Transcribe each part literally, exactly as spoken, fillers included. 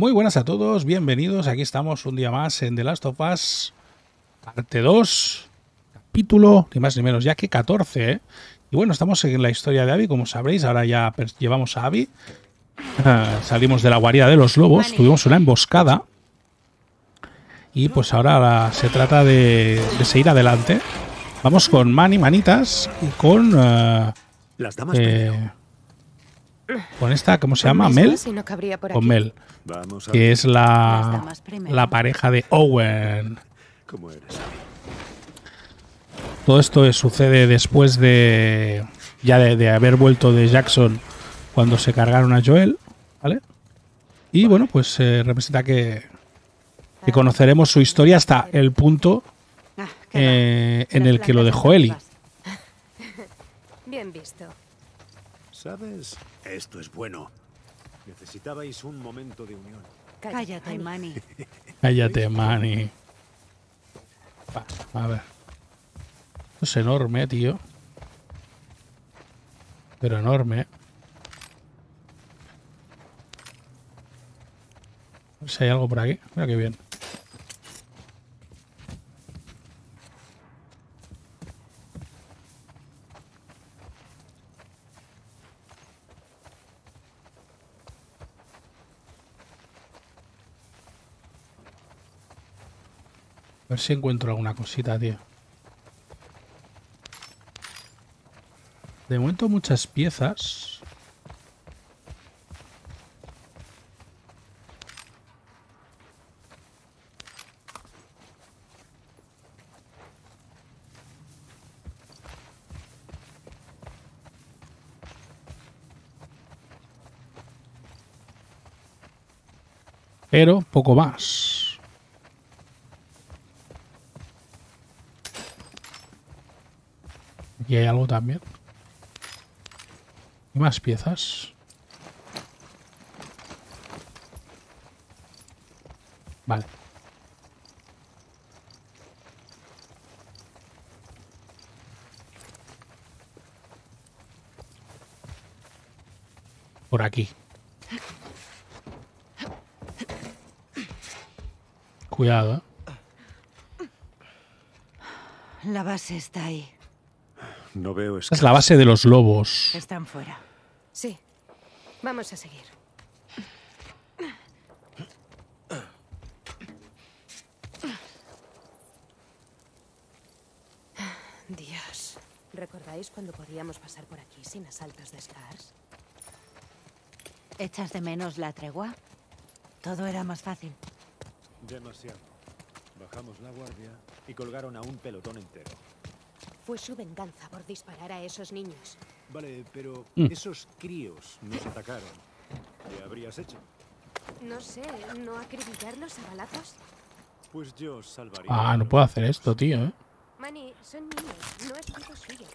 Muy buenas a todos, bienvenidos, aquí estamos un día más en The Last of Us Parte dos, capítulo, ni más ni menos, ya que catorce, ¿eh? Y bueno, estamos en la historia de Abby, como sabréis, ahora ya llevamos a Abby, uh, salimos de la guarida de los lobos, tuvimos una emboscada y pues ahora la, se trata de, de seguir adelante. Vamos con Manny, manitas, y con... Uh, Las damas eh, con esta, ¿cómo se llama? Mel. Con Mel, que es la, la pareja de Owen. Todo esto sucede después de ya de, de haber vuelto de Jackson cuando se cargaron a Joel, ¿vale? Y bueno, pues eh, representa que, que conoceremos su historia hasta el punto eh, en el que lo dejó Ellie. Bien visto. ¿Sabes? Esto es bueno. Necesitabais un momento de unión. Cállate, Manny. Cállate, Manny. A ver. Esto es enorme, tío. Pero enorme. A ver si hay algo por aquí. Mira qué bien. A ver si encuentro alguna cosita, tío. De momento muchas piezas. Pero poco más. Y hay algo también. Y más piezas. Vale. Por aquí. Cuidado, ¿eh? La base está ahí. No veo escasos. Es la base de los lobos. Están fuera. Sí. Vamos a seguir. Dios. ¿Recordáis cuando podíamos pasar por aquí sin asaltos de Scars? ¿Echas de menos la tregua? Todo era más fácil. Demasiado. Bajamos la guardia y colgaron a un pelotón entero. Fue su venganza por disparar a esos niños. Vale, pero esos críos nos atacaron. ¿Qué habrías hecho? No sé, ¿no acribillarlos a balazos? Pues yo salvaría... Ah, no puedo hacer esto, tío, ¿eh? Manny, son niños, no es culpa suya.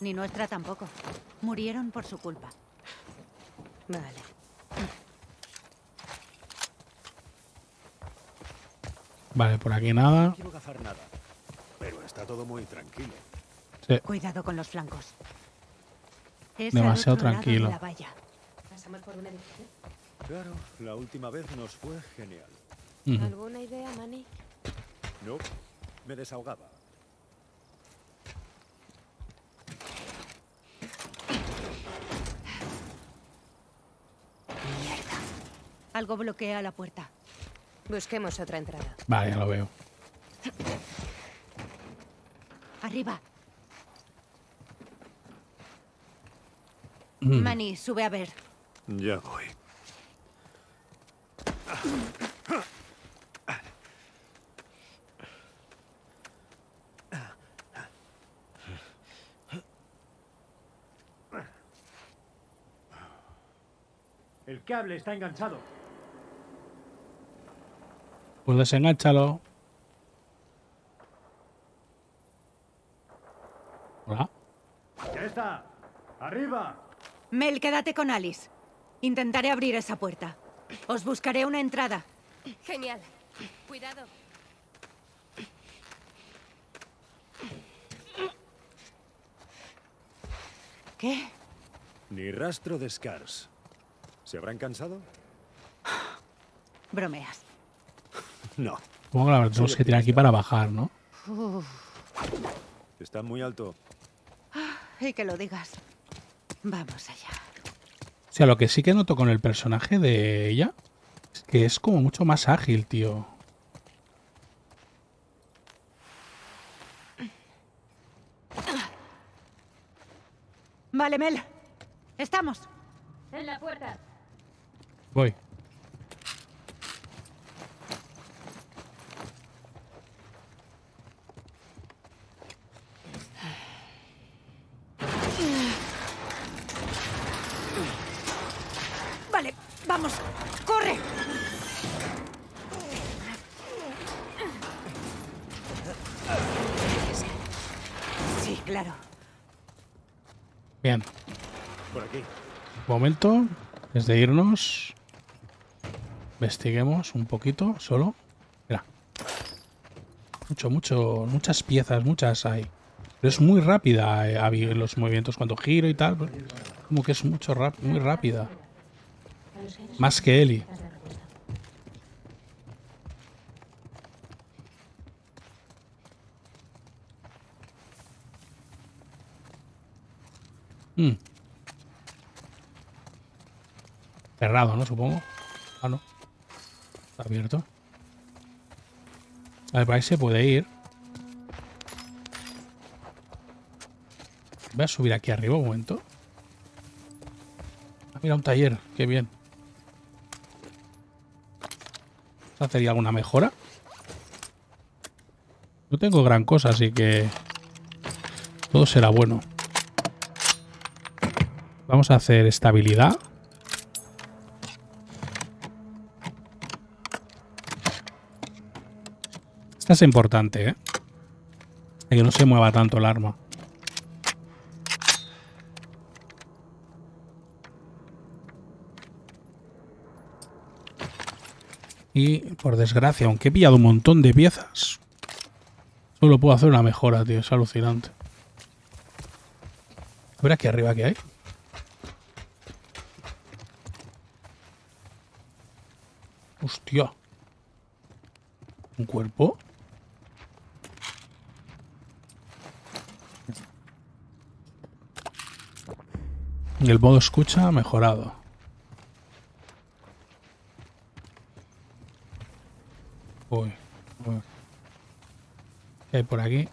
Ni nuestra tampoco. Murieron por su culpa. Vale. Vale, por aquí nada. No quiero cazar nada. Pero está todo muy tranquilo. Sí. Cuidado con los flancos. Es demasiado tranquilo. La valla. ¿Pasamos por una edición? Claro, la última vez nos fue genial. Uh-huh. ¿Alguna idea, Manny? No, me desahogaba. Mierda. Algo bloquea la puerta. Busquemos otra entrada. Vale, ya lo veo. Arriba. Mm. Manny, sube a ver. Ya voy. El cable está enganchado. Pues desenganchalo. Hola. Ya está. Arriba. Mel, quédate con Alice. Intentaré abrir esa puerta. Os buscaré una entrada. Genial. Cuidado. ¿Qué? Ni rastro de Scars. ¿Se habrán cansado? Bromeas. No. Supongo que la verdad es que tiene aquí para bajar, ¿no? Uf. Está muy alto. Ah, y que lo digas. Vamos allá. O sea, lo que sí que noto con el personaje de ella es que es como mucho más ágil, tío. Vale, Mel. Estamos. En la puerta. Voy. Vale, vamos. ¡Corre! Sí, claro. Bien. Por aquí. Momento, es de irnos. Investiguemos un poquito, solo. Mira. Mucho, mucho, muchas piezas, muchas hay. Pero es muy rápida, eh, Abby, los movimientos cuando giro y tal. Como que es mucho rap muy rápida. Más que Ellie. Mm. Cerrado, ¿no? Supongo. Ah, no. Está abierto. A ver, por ahí se puede ir. Voy a subir aquí arriba un momento. Ah, mira, un taller. Qué bien. ¿Hacería alguna mejora? No tengo gran cosa, así que todo será bueno. Vamos a hacer estabilidad. Esta es importante, ¿eh? Que no se mueva tanto el arma. Y, por desgracia, aunque he pillado un montón de piezas, solo puedo hacer una mejora, tío. Es alucinante. A ver aquí arriba qué hay. Hostia. ¿Un cuerpo? El modo escucha mejorado. Uy, uy. ¿Qué hay por aquí?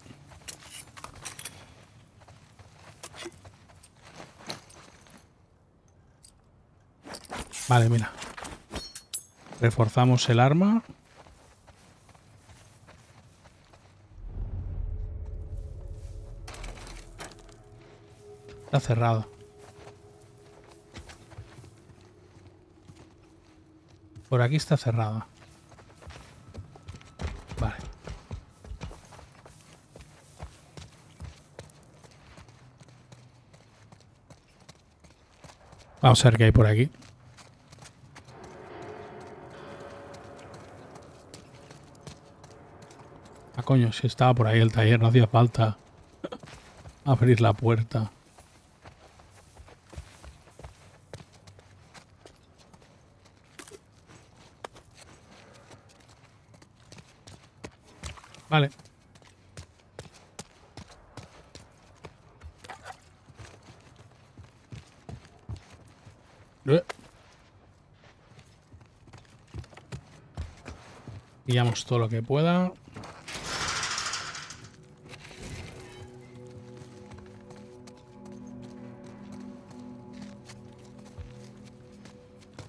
Vale, mira. Reforzamos el arma. Está cerrado. Por aquí está cerrada. Vale. Vamos a ver qué hay por aquí. Ah, coño, si estaba por ahí el taller, no hacía falta abrir la puerta. Vale. Pillamos todo lo que pueda.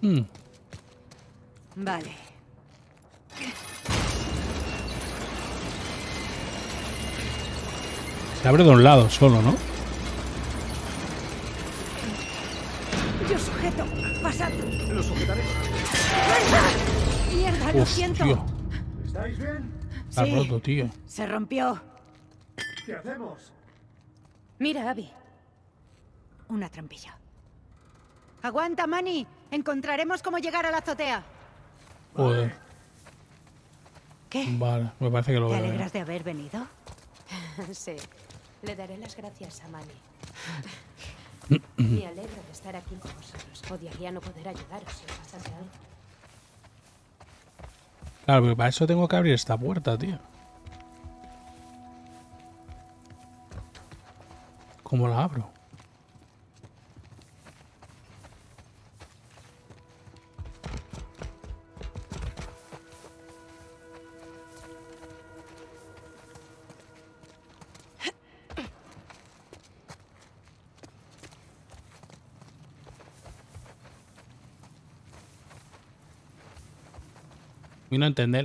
Mm. Vale. Se abre de un lado solo, ¿no? Yo sujeto. Pasad. Lo sujetaré. Mierda, lo siento. ¿Estáis bien? Está sí, roto, tío. Se rompió. ¿Qué hacemos? Mira, Abby. Una trampilla. Aguanta, Manny. Encontraremos cómo llegar a la azotea. Joder. ¿Qué? Vale, me parece que lo veo. ¿Te alegras de haber venido? Sí. Le daré las gracias a Manny. Me alegro de estar aquí con vosotros. Odiaría no poder ayudaros, si es bastante algo. Claro, pero para eso tengo que abrir esta puerta, tío. ¿Cómo la abro? Y no entender.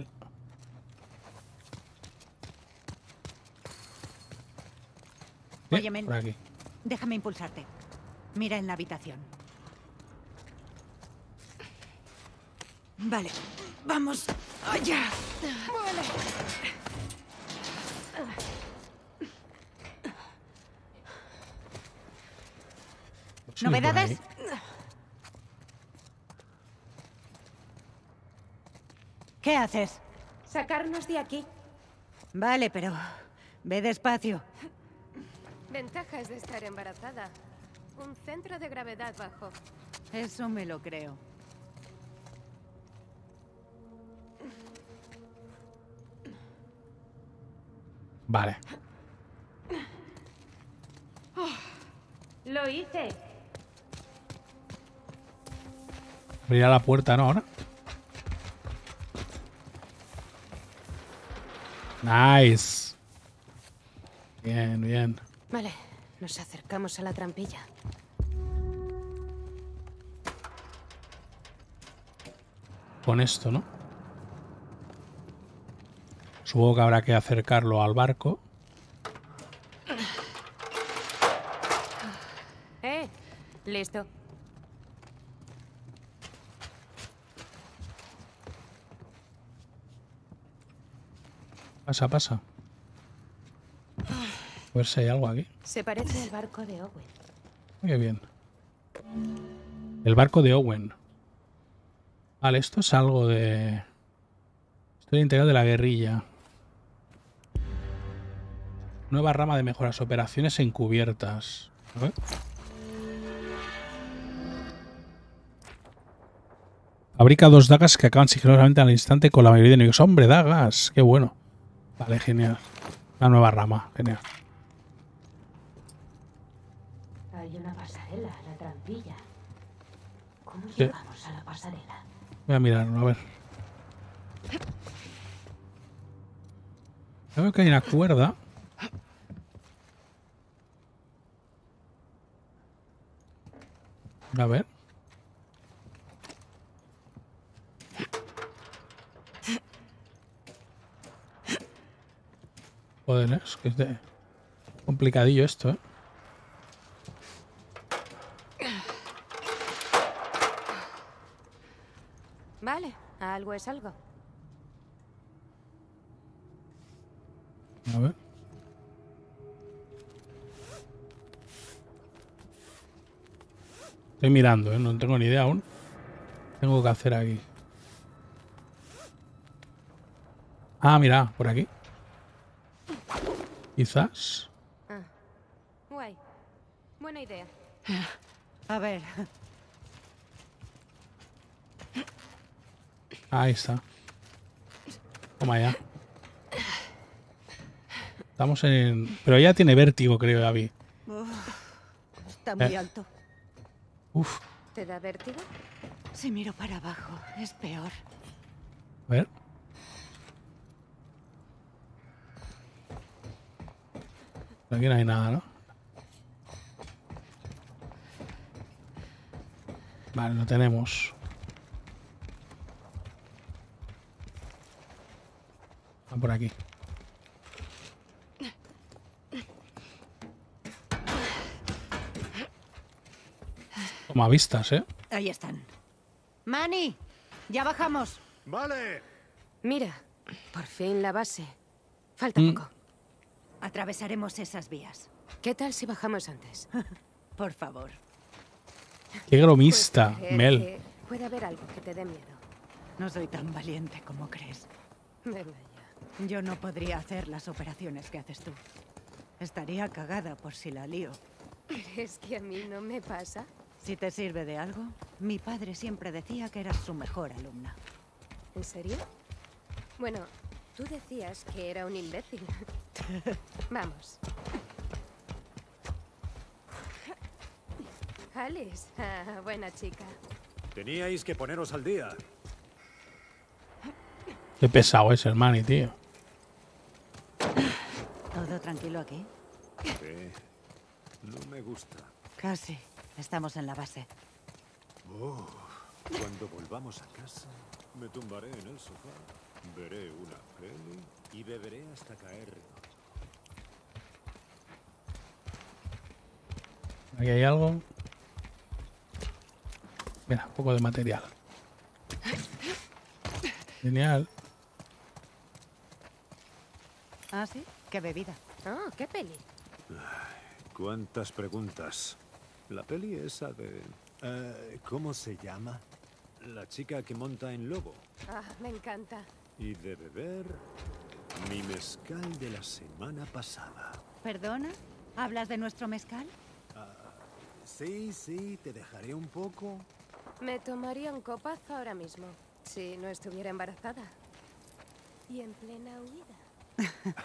¿Eh? Oye, Mel, por aquí. Déjame impulsarte. Mira en la habitación. Vale, vamos allá. Vale. ¿Novedades? ¿Qué haces? Sacarnos de aquí. Vale, pero ve despacio. Ventajas de estar embarazada. Un centro de gravedad bajo. Eso me lo creo. Vale. Oh, lo hice. Abrirá la puerta, ¿no? Ahora. Nice. Bien, bien. Vale, nos acercamos a la trampilla. Con esto, ¿no? Supongo que habrá que acercarlo al barco. Eh, listo. Pasa, pasa. A ver si hay algo aquí. Se parece al barco de Owen. Muy bien. El barco de Owen. Vale, esto es algo de... Estoy integrado de la guerrilla. Nueva rama de mejoras. Operaciones encubiertas. A ver. Fabrica dos dagas que acaban sigilosamente al instante con la mayoría de enemigos. ¡Hombre, dagas! ¡Qué bueno! Vale, genial. Una nueva rama, genial. Hay una pasarela, la trampilla. ¿Cómo llegamos a la pasarela? Voy a mirarlo, a ver. Yo veo que hay una cuerda. A ver. Joder, ¿eh? Es que es de... complicadillo esto, ¿eh? Vale, algo es algo. A ver. Estoy mirando, ¿eh? No tengo ni idea aún. Tengo que hacer aquí. Ah, mira, por aquí. Quizás. Ah, guay. Buena idea. A ver. Ahí está. Toma ya. Estamos en... Pero ya tiene vértigo, creo, Abby. Uf, está muy eh. alto. Uf. ¿Te da vértigo? Si miro para abajo, es peor. A ver. Aquí no hay nada, ¿no? Vale, lo tenemos. Va por aquí. Toma vistas, ¿eh? Ahí están. Manny, ya bajamos. Vale. Mira, por fin la base. Falta mm. poco. Atravesaremos esas vías. ¿Qué tal si bajamos antes? Por favor. Qué gromista, Mel. Puede haber algo que te dé miedo. No soy tan valiente como crees. Venga ya. Yo no podría hacer las operaciones que haces tú. Estaría cagada por si la lío. ¿Crees que a mí no me pasa? Si te sirve de algo, mi padre siempre decía que eras su mejor alumna. ¿En serio? Bueno, tú decías que era un imbécil. Vamos. Alice, ah, buena chica. Teníais que poneros al día. Qué pesado es el Manny, tío. ¿Todo tranquilo aquí? Sí. No me gusta. Casi. Estamos en la base. Oh, cuando volvamos a casa, me tumbaré en el sofá, veré una peli y beberé hasta caer. Aquí hay algo. Mira, un poco de material. Genial. Ah, sí. Qué bebida. Ah, qué peli. Ay, cuántas preguntas. La peli esa de... Uh, ¿Cómo se llama? La chica que monta en lobo. Ah, me encanta. Y de beber... mi mezcal de la semana pasada. ¿Perdona? ¿Hablas de nuestro mezcal? Uh, sí, sí, te dejaré un poco. Me tomaría un copazo ahora mismo, si no estuviera embarazada. Y en plena huida.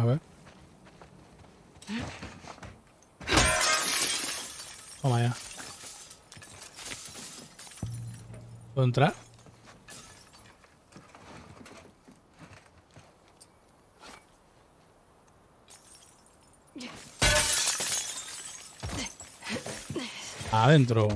A ver. Toma ya. ¿Puedo entrar? Adentro.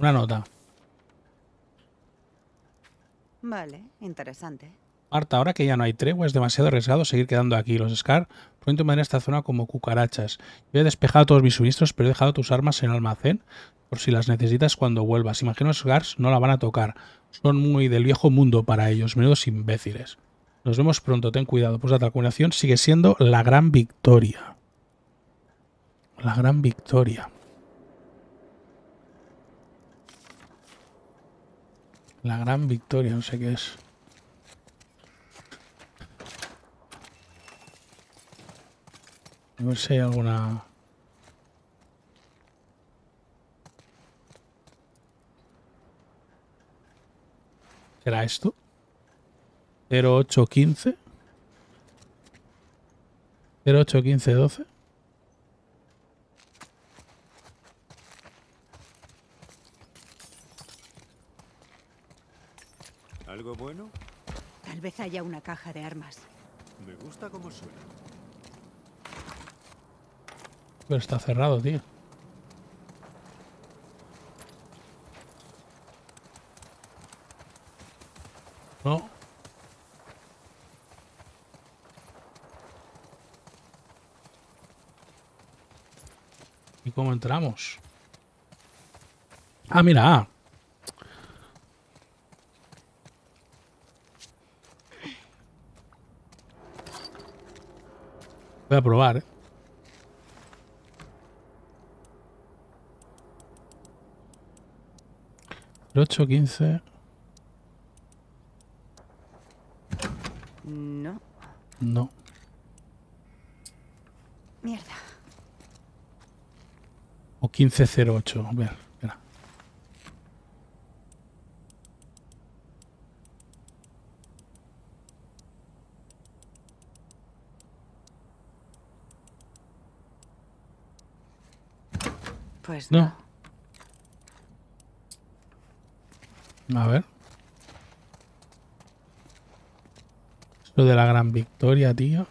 Una nota. Vale, interesante. Marta, ahora que ya no hay tregua, es demasiado arriesgado seguir quedando aquí. Los Scar pronto me dan esta zona como cucarachas. Yo he despejado todos mis suministros, pero he dejado tus armas en el almacén por si las necesitas cuando vuelvas. Imagino los Scars no la van a tocar. Son muy del viejo mundo para ellos. Menudos imbéciles. Nos vemos pronto, ten cuidado. Pues la calculación sigue siendo la gran victoria. La gran victoria. La gran victoria, no sé qué es. A ver si hay alguna... ¿Será esto? cero ocho quince. cero ocho quince doce. ¿Algo bueno? Tal vez haya una caja de armas. Me gusta cómo suena. Pero está cerrado, tío. No. ¿Y cómo entramos? Ah, mira. Voy a probar, ¿eh? ocho, quince... No. No. Mierda. O quince cero ocho. A ver, espera. Pues no. no. A ver. Esto de la gran victoria, tío.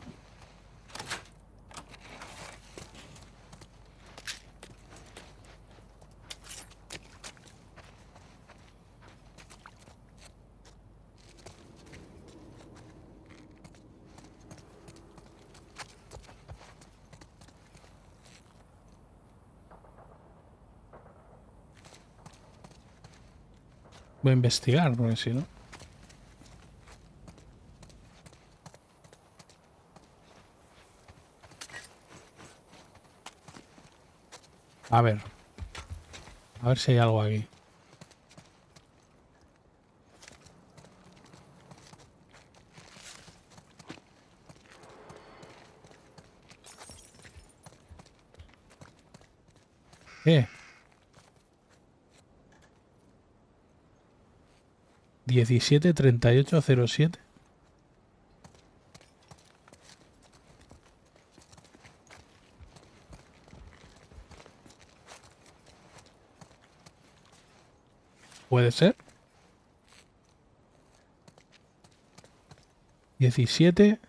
Voy a investigar, porque si no... A ver. A ver si hay algo aquí. ¿Qué? diecisiete treinta y ocho cero siete. ¿Puede ser? diecisiete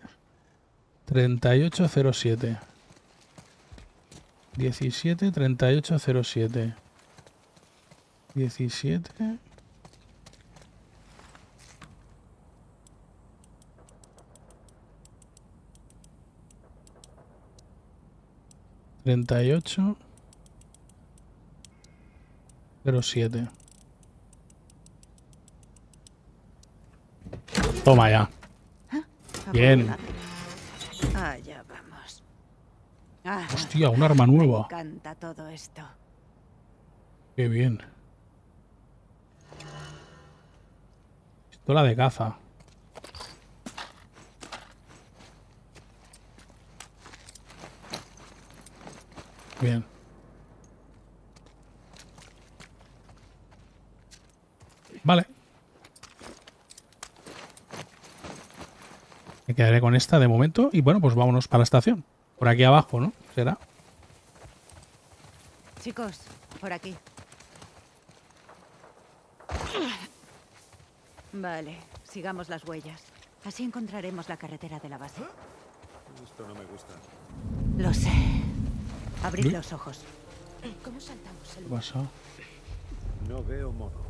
treinta y ocho cero siete. diecisiete treinta y ocho cero siete. diecisiete... treinta y ocho cero siete. Toma ya. Bien. Allá vamos. Hostia, un arma nueva. Me encanta todo esto. Qué bien. Pistola de caza. Bien. Vale. Me quedaré con esta de momento. Y bueno, pues vámonos para la estación. Por aquí abajo, ¿no? ¿Será? Chicos, por aquí. Vale, sigamos las huellas. Así encontraremos la carretera de la base. Esto no me gusta. Lo sé. Abrid los ojos. ¿Cómo saltamos el muro? ¿Qué pasa? No veo modo.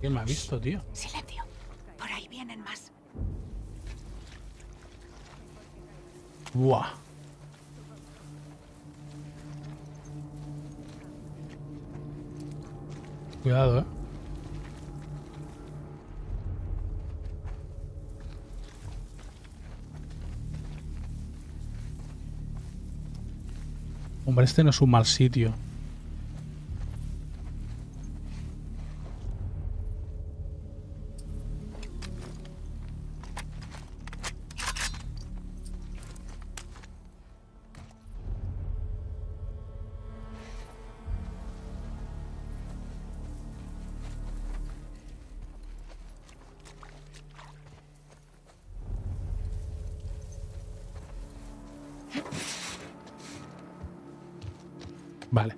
¿Quién me ha visto, tío? Silencio. Por ahí vienen más. Buah. Cuidado, eh. Hombre, este no es un mal sitio. Vale.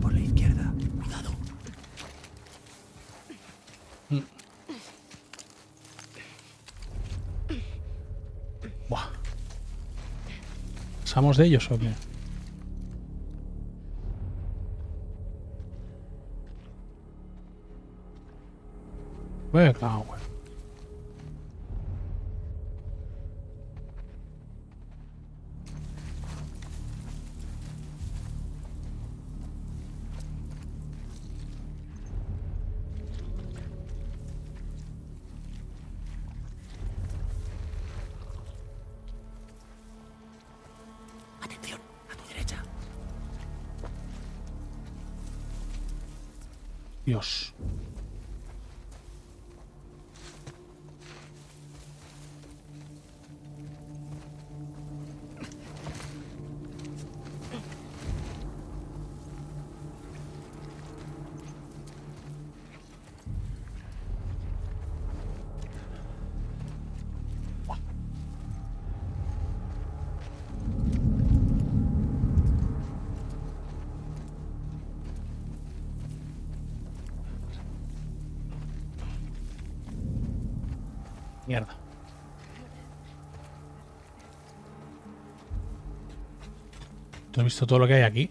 Por la izquierda, cuidado. Mm. Buah. ¿Pasamos de ellos o qué? Me cago en... Atención, a tu derecha. Dios. Mierda. ¿Tú has visto todo lo que hay aquí?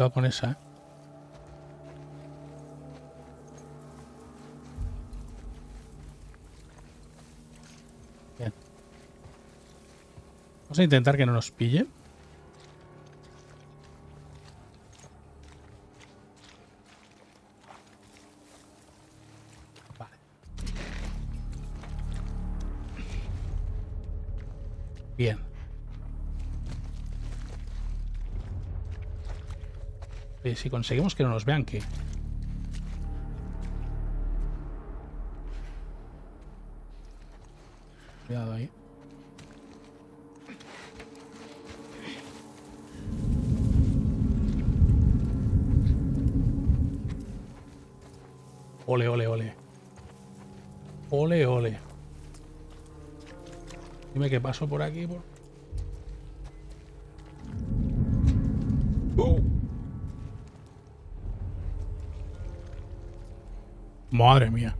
Va con esa, ¿eh? Bien. Vamos a intentar que no nos pille. Bien. Oye, si conseguimos que no nos vean, ¿qué? Cuidado ahí. Ole, ole, ole. Ole, ole. Dime que paso por aquí. Por... Uh. Madre mía.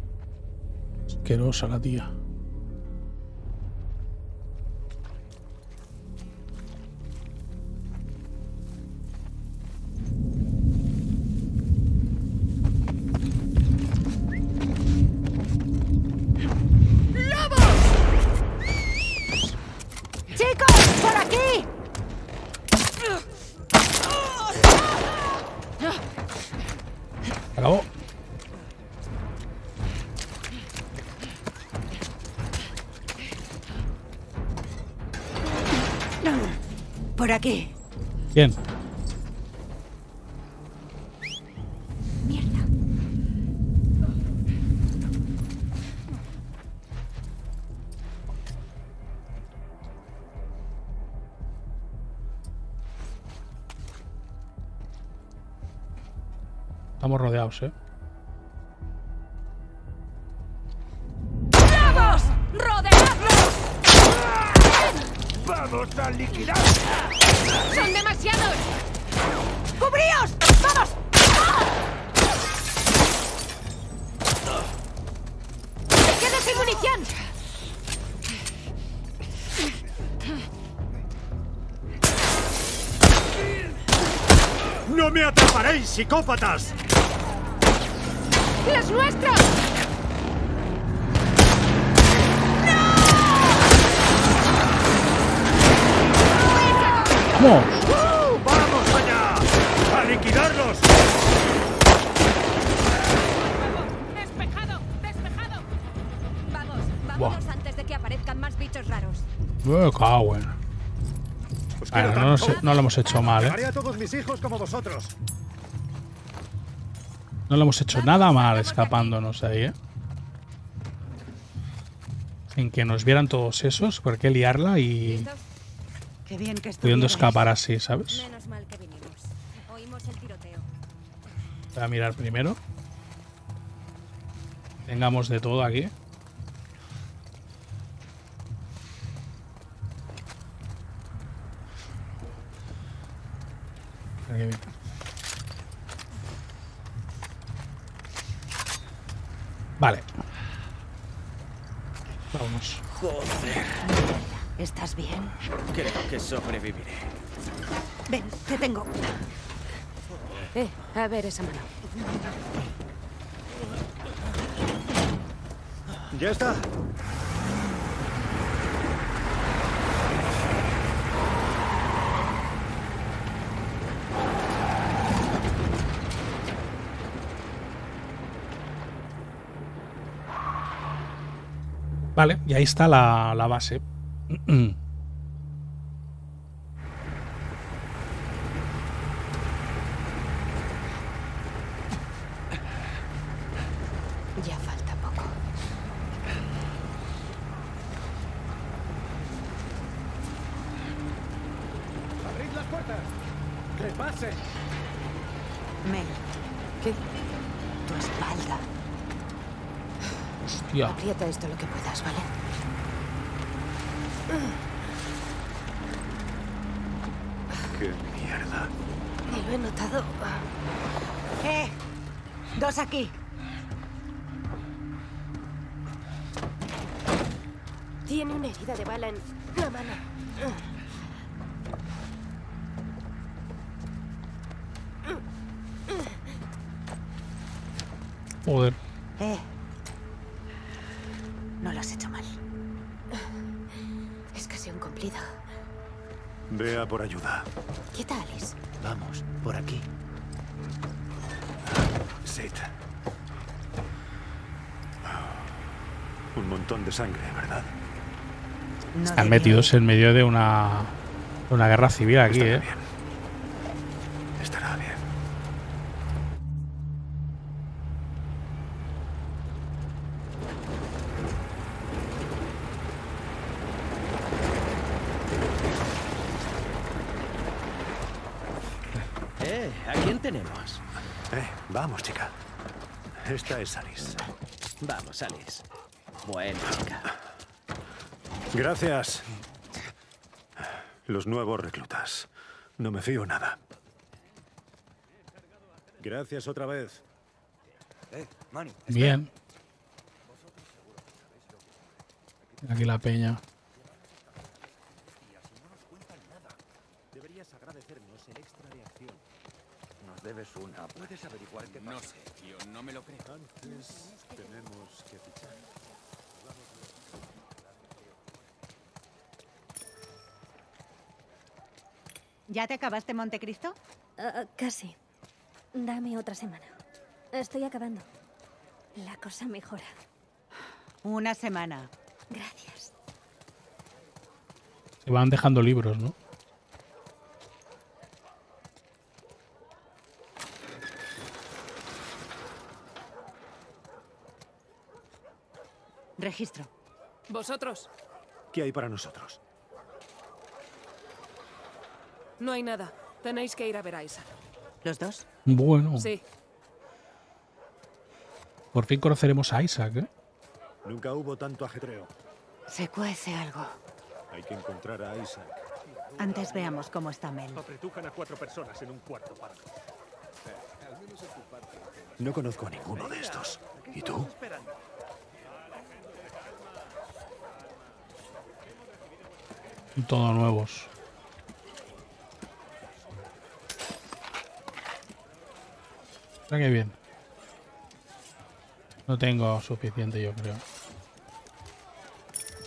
Asquerosa la tía. Aquí. Bien. Mierda. Estamos rodeados, ¿eh? ¡Vamos! ¡Rodeadlos! ¡Vamos a liquidar! ¡Son demasiados! ¡Cubríos! ¡Vamos! ¡Ah! ¡Te quedas sin munición! ¡No me atraparéis, psicópatas! ¡Los nuestros! ¡Uh! ¡Vamos allá! ¡A liquidarlos! ¡Despejado! ¡Despejado! Vamos, vámonos antes de que aparezcan más bichos raros. Me cago en. Bueno, no, nos, no lo hemos hecho mal, ¿eh? Haré a todos mis hijos como vosotros. No lo hemos hecho nada mal escapándonos de ahí, ¿eh? Sin que nos vieran todos esos, ¿por qué liarla y...? Qué bien que pudiendo escapar así, ¿sabes? Menos mal que vinimos. Oímos el tiroteo. Voy a mirar primero. Tengamos de todo aquí. Aquí vale. Vamos. Joder. ¿Estás bien? Creo que sobreviviré. Ven, te tengo. Eh, a ver esa mano. Ya está. Vale, y ahí está la, la base. Ya falta poco. Abrid las puertas. Que pase. Mel, ¿qué? Tu espalda. Hostia. Aprieta esto lo que puedas, ¿vale? ¡Qué mierda! No lo he notado. ¡Eh! ¡Dos aquí! Tiene una herida de bala en la mano. Joder. Eh, no lo has hecho mal. Es casi un cumplido. Vea por ayuda. ¿Qué tal, Alice? Vamos, por aquí. Sit. Un montón de sangre, ¿verdad? No. Están metidos en medio de una, una guerra civil aquí, Estará eh. Bien. Estará bien. Eh, ¿a quién tenemos? Eh, vamos, chica. Esta es Alice. Vamos, Alice. Bueno, chica. Gracias. Los nuevos reclutas. No me fío nada. Gracias otra vez. Eh, Manny, bien. Aquí la peña. Deberías agradecernos el extra de acción. Nos debes una. Puedes averiguar qué pasa. No sé, tío, no me lo creo. Antes tenemos que fichar. ¿Ya te acabaste Montecristo? Uh, casi. Dame otra semana. Estoy acabando. La cosa mejora. Una semana. Gracias. Se van dejando libros, ¿no? Registro. ¿Vosotros? ¿Qué hay para nosotros? No hay nada. Tenéis que ir a ver a Isaac. ¿Los dos? Bueno. Sí. Por fin conoceremos a Isaac, ¿eh? Nunca hubo tanto ajetreo. Se cuece algo. Hay que encontrar a Isaac. Antes veamos cómo está Mel. Apretujan a cuatro personas en un cuarto para... No conozco a ninguno de estos. ¿Y tú? Todos nuevos. Qué bien. No tengo suficiente, yo creo.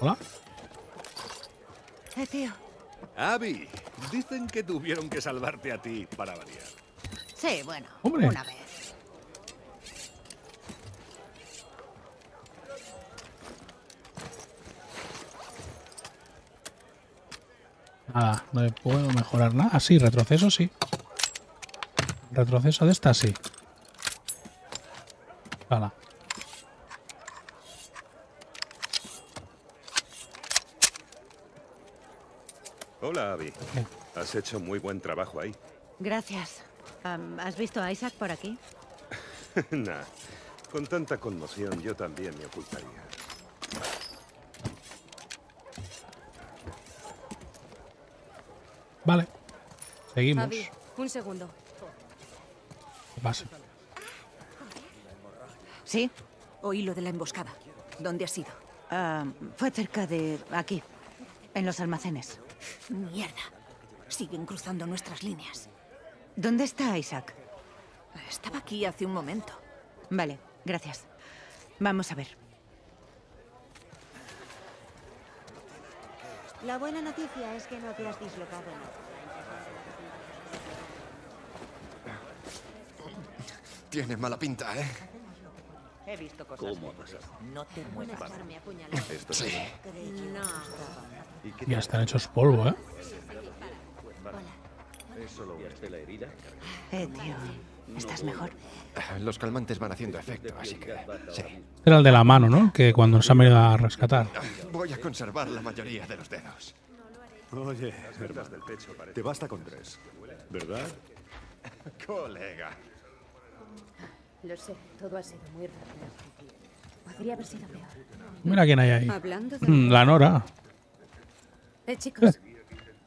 ¿Hola? Eh, tío. Abby, dicen que tuvieron que salvarte a ti para variar. Sí, bueno. Hombre. Una vez. Nada, no le puedo mejorar nada. Ah, sí, retroceso sí. Retroceso de esta sí. Hala. Hola, Abby. ¿Qué? Has hecho muy buen trabajo ahí. Gracias. Um, ¿Has visto a Isaac por aquí? Nah. Con tanta conmoción yo también me ocultaría. Vale. Seguimos. Abby, un segundo. ¿Qué pasa? ¿Sí? Oí lo de la emboscada. ¿Dónde has ido? Uh, fue cerca de aquí, en los almacenes. Mierda. Siguen cruzando nuestras líneas. ¿Dónde está Isaac? Estaba aquí hace un momento. Vale, gracias. Vamos a ver. La buena noticia es que no te has dislocado nada. Tienes mala pinta, ¿eh? He visto cosas. ¿Cómo no te muevas? Esto sí. No. Ya están hechos polvo, ¿eh? Eh, tío. ¿Estás mejor? Los calmantes van haciendo efecto, así que... Sí. Era el de la mano, ¿no? Que cuando nos han venido a rescatar. Voy a conservar la mayoría de los dedos. Oye, hermano, te basta con tres, ¿verdad? Colega. Lo sé, todo ha sido muy rápido. Podría haber sido peor. Mira quién hay ahí. De... La Nora. Eh, chicos.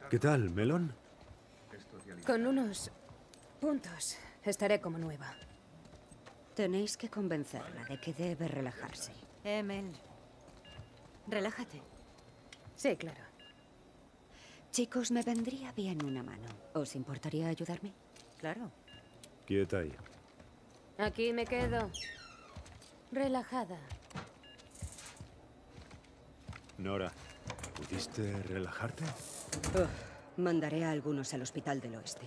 ¿Qué tal, Melón? Con unos puntos estaré como nueva. Tenéis que convencerla de que debe relajarse. Eh, Mel. Relájate. Sí, claro. Chicos, me vendría bien una mano. ¿Os importaría ayudarme? Claro. Quieta ahí. Aquí me quedo. Relajada. Nora, ¿pudiste relajarte? Oh, mandaré a algunos al hospital del oeste.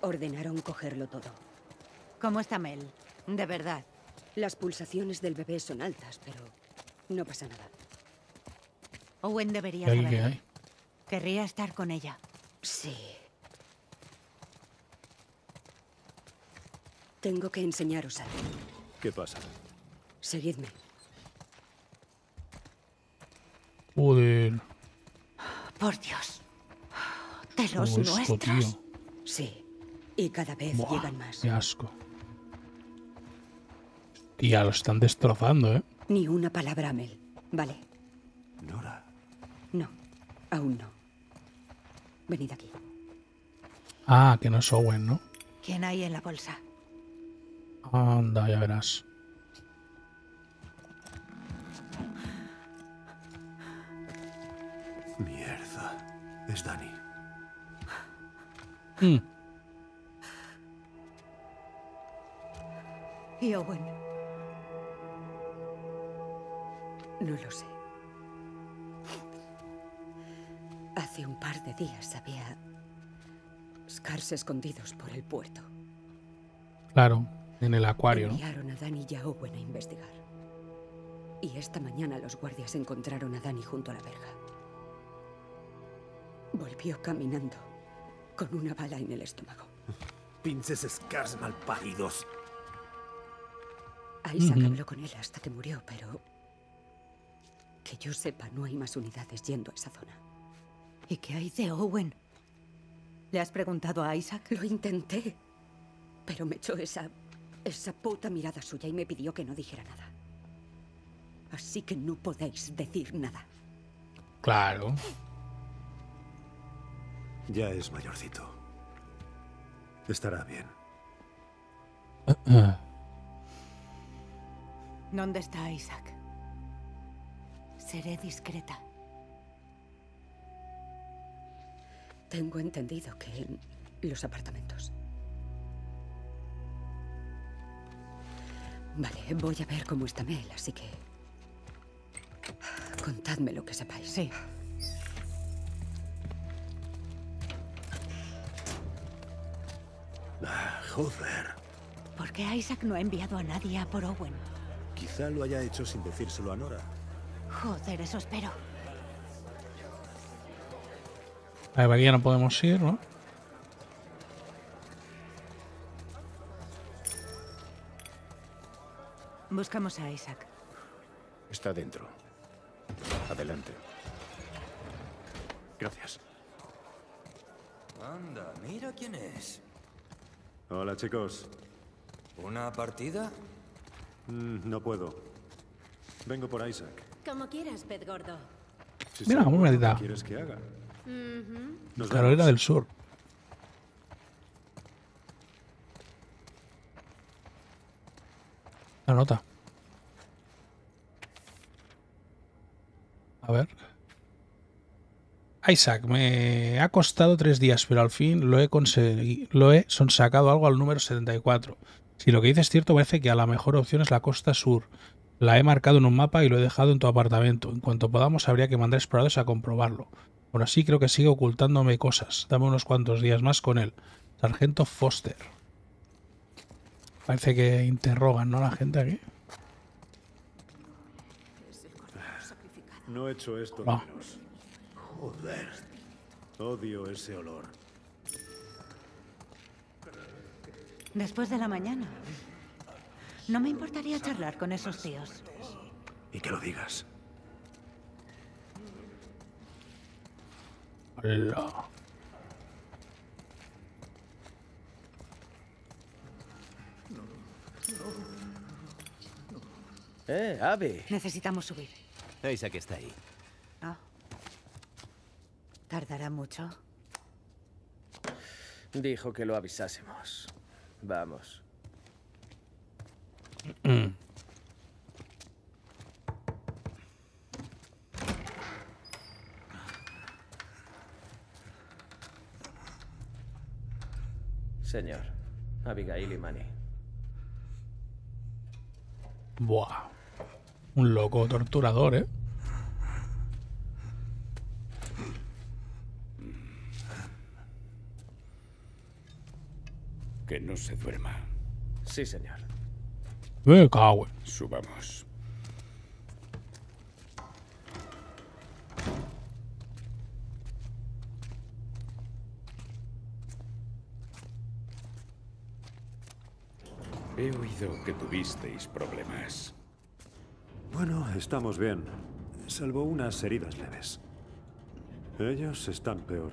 Ordenaron cogerlo todo. ¿Cómo está Mel? De verdad. Las pulsaciones del bebé son altas, pero no pasa nada. Owen debería saberlo. Querría estar con ella. Sí. Tengo que enseñaros algo. ¿Qué pasa? Seguidme. Joder. Por Dios. De los asco, nuestros. Tío. Sí. Y cada vez Buah, llegan más. Qué asco. Ya lo están destrozando, ¿eh? Ni una palabra a Mel, ¿vale? Nora. No, aún no. Venid aquí. Ah, que no es Owen, ¿no? ¿Quién hay en la bolsa? Anda, ya verás. Mierda, es Danny. Mm. Y Owen. No lo sé. Hace un par de días había Scars escondidos por el puerto. Claro, en el acuario, ¿no? Enviaron a Danny y a Owen a investigar. Y esta mañana los guardias encontraron a Danny junto a la verja. Volvió caminando con una bala en el estómago. Pinches Scars malparidos. Isaac uh-huh. habló con él hasta que murió, pero... Que yo sepa, no hay más unidades yendo a esa zona. ¿Y qué hay de Owen? ¿Le has preguntado a Isaac? Lo intenté, pero me echó esa... esa puta mirada suya y me pidió que no dijera nada. Así que no podéis decir nada. Claro. Ya es mayorcito. Estará bien. ¿Dónde está Isaac? Seré discreta. Tengo entendido que en los apartamentos. Vale, voy a ver cómo está Mel, así que... Contadme lo que sepáis. Sí. Ah, joder. ¿Por qué Isaac no ha enviado a nadie a por Owen? Quizá lo haya hecho sin decírselo a Nora. Joder, eso espero. A ver, aquí ya no podemos ir, ¿no? Buscamos a Isaac. Está dentro. Adelante. Gracias. Anda, mira quién es. Hola, chicos. ¿Una partida? Mm, no puedo. Vengo por Isaac. Como quieras, pez gordo. Si Mira, cómo me da. ¿Quieres que haga? Uh-huh. Carolina del Sur. La nota. A ver. Isaac, me ha costado tres días, pero al fin lo he conseguido. Lo he sonsacado algo al número setenta y cuatro. Si lo que dice es cierto, parece que a la mejor opción es la costa sur. La he marcado en un mapa y lo he dejado en tu apartamento. En cuanto podamos, habría que mandar exploradores a comprobarlo. Por así creo que sigue ocultándome cosas. Dame unos cuantos días más con él. Sargento Foster. Parece que interrogan, ¿no? La gente aquí. No he hecho esto no. menos. Joder. Odio ese olor. Después de la mañana... No me importaría charlar con esos tíos. Y que lo digas. Hola. Eh, Abby. Necesitamos subir. Isaac está ahí. Ah. ¿Tardará mucho? Dijo que lo avisásemos. Vamos. Señor, Abigail y Manny. Buah. Un loco torturador, ¿eh? Que no se duerma. Sí, señor. Me cago. Subamos. He oído que tuvisteis problemas. Bueno, estamos bien, salvo unas heridas leves. Ellos están peor.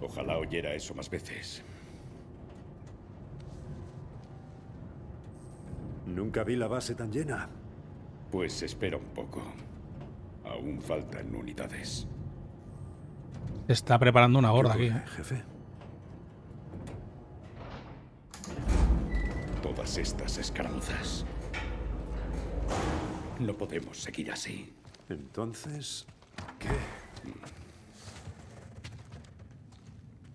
Ojalá oyera eso más veces. Nunca vi la base tan llena. Pues espera un poco. Aún faltan unidades. Se está preparando una horda aquí, ¿eh? Jefe. Todas estas escaramuzas. No podemos seguir así. Entonces, ¿qué?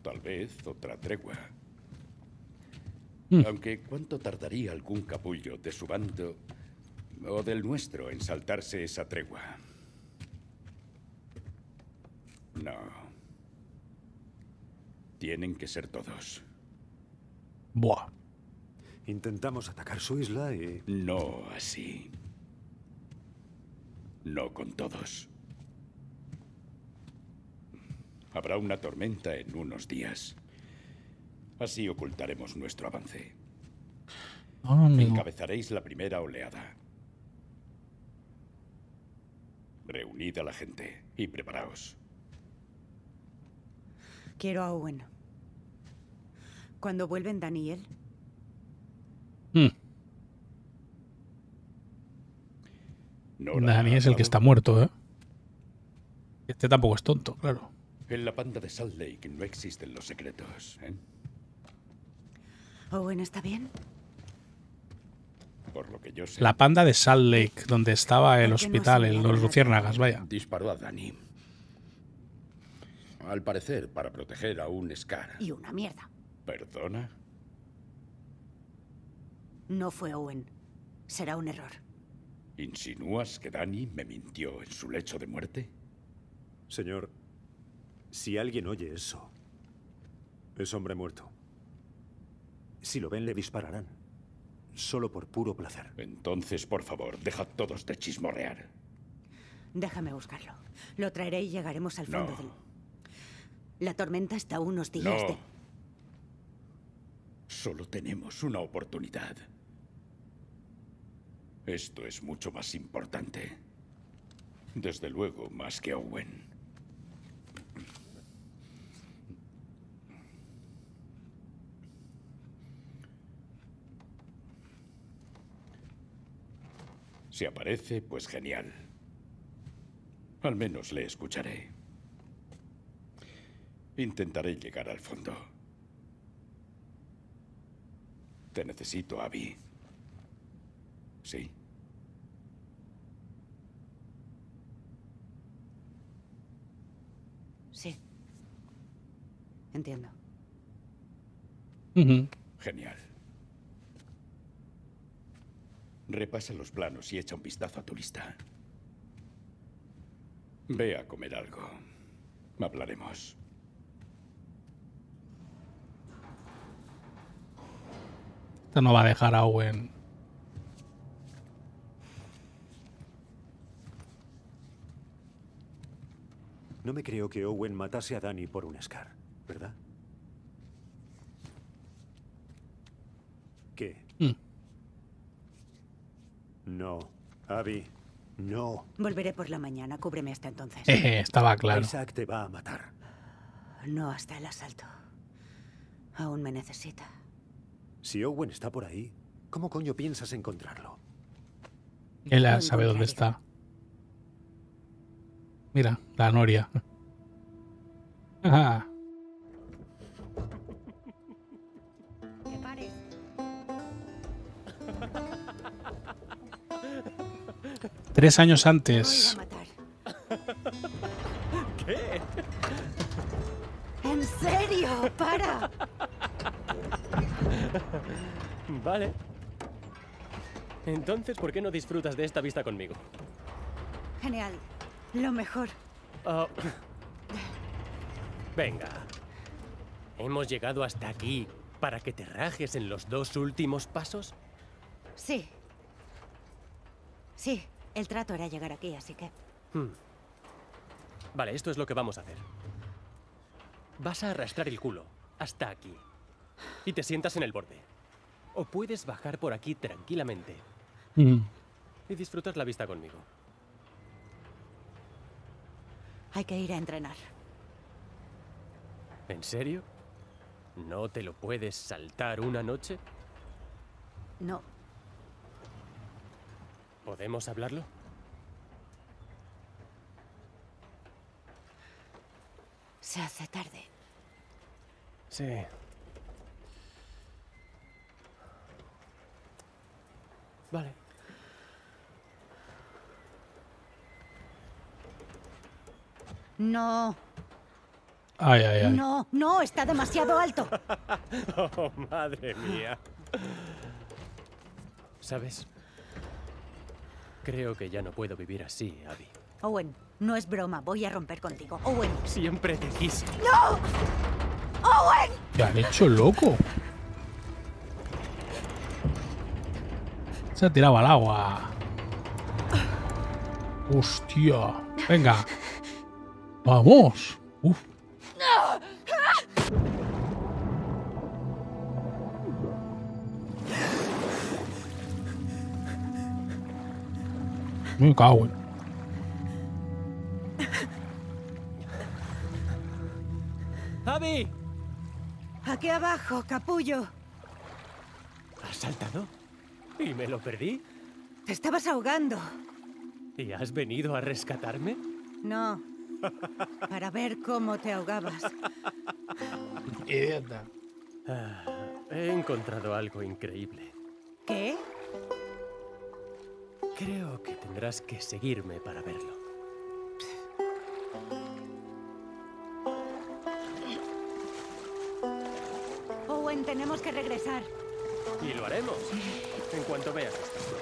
Tal vez otra tregua. Aunque, ¿cuánto tardaría algún capullo de su bando o del nuestro en saltarse esa tregua? No. Tienen que ser todos. Buah. Intentamos atacar su isla y... No así. No con todos. Habrá una tormenta en unos días. Así ocultaremos nuestro avance. Oh, no. Encabezaréis la primera oleada. Reunid a la gente y preparaos. Quiero a Owen. ¿Cuándo vuelven Danny y él? Hmm. Nora, Danny es el que está muerto, ¿eh? Este tampoco es tonto, claro. En la panda de Salt Lake no existen los secretos, ¿eh? Owen, ¿está bien? Por lo que yo sé. La panda de Salt Lake, donde estaba el hospital, el, los luciérnagas, vaya. Disparó a Danny. Al parecer, para proteger a un Scar. Y una mierda. ¿Perdona? No fue Owen. Será un error. ¿Insinúas que Danny me mintió en su lecho de muerte? Señor, si alguien oye eso, es hombre muerto. Si lo ven, le dispararán. Solo por puro placer. Entonces, por favor, dejad todos de chismorrear. Déjame buscarlo. Lo traeré y llegaremos al fondo no. del... La tormenta está a unos días no. de... Solo tenemos una oportunidad. Esto es mucho más importante. Desde luego, más que Owen. Si aparece, pues genial. Al menos le escucharé. Intentaré llegar al fondo. Te necesito, Abby. ¿Sí? Sí. Entiendo. Uh-huh. Genial. Repasa los planos y echa un vistazo a tu lista. Ve a comer algo. Hablaremos. Esto no va a dejar a Owen. No me creo que Owen matase a Danny por un Scar, ¿verdad? ¿Qué? Mm. No, Abby, no. Volveré por la mañana, cúbreme hasta entonces. Eh, estaba claro. Isaac te va a matar. No hasta el asalto. Aún me necesita. Si Owen está por ahí, ¿cómo coño piensas encontrarlo? Él no sabe dónde está. Mira, la noria. Ajá. ¿Qué pares? Tres años antes. ¿Qué? ¿En serio? ¡Para! Vale. Entonces, ¿por qué no disfrutas de esta vista conmigo? Genial. Lo mejor. Uh, venga. ¿Hemos llegado hasta aquí para que te rajes en los dos últimos pasos? Sí. Sí, el trato era llegar aquí, así que... Hmm. Vale, esto es lo que vamos a hacer. Vas a arrastrar el culo hasta aquí y te sientas en el borde. O puedes bajar por aquí tranquilamente mm. y disfrutar la vista conmigo. Hay que ir a entrenar. ¿En serio? ¿No te lo puedes saltar una noche? No. ¿Podemos hablarlo? Se hace tarde. Sí. Vale. No. Ay, ay, ay. No, no, está demasiado alto. Oh, madre mía. ¿Sabes? Creo que ya no puedo vivir así, Abby. Owen, no es broma. Voy a romper contigo. Owen. Siempre te quise. ¡No! ¡Owen! Te han hecho loco. Se ha tirado al agua. Hostia. Venga. Vamos. Uf. Me cago en... ¡Abby! Aquí abajo, capullo. ¿Has saltado? ¿Y me lo perdí? Te estabas ahogando. ¿Y has venido a rescatarme? No. Para ver cómo te ahogabas. Idiota. Ah, he encontrado algo increíble. ¿Qué? Creo que tendrás que seguirme para verlo. Owen, tenemos que regresar. Y lo haremos. En cuanto veas esto.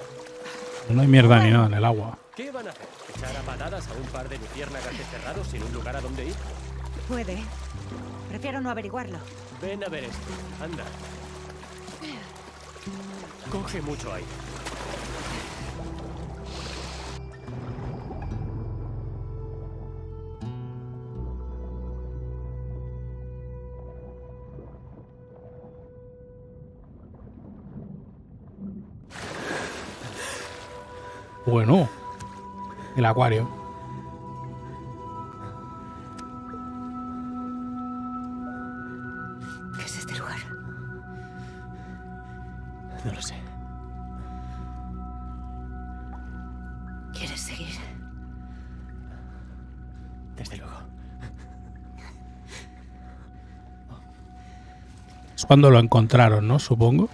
No hay mierda ni nada en el agua. ¿Qué van a hacer? ¿Echar a patadas a un par de luciérnagas encerrados sin un lugar a donde ir? Puede. Prefiero no averiguarlo. Ven a ver esto. Anda. Coge mucho aire. Bueno, el acuario. ¿Qué es este lugar? No lo sé. ¿Quieres seguir? Desde luego. Es cuando lo encontraron, ¿no? Supongo.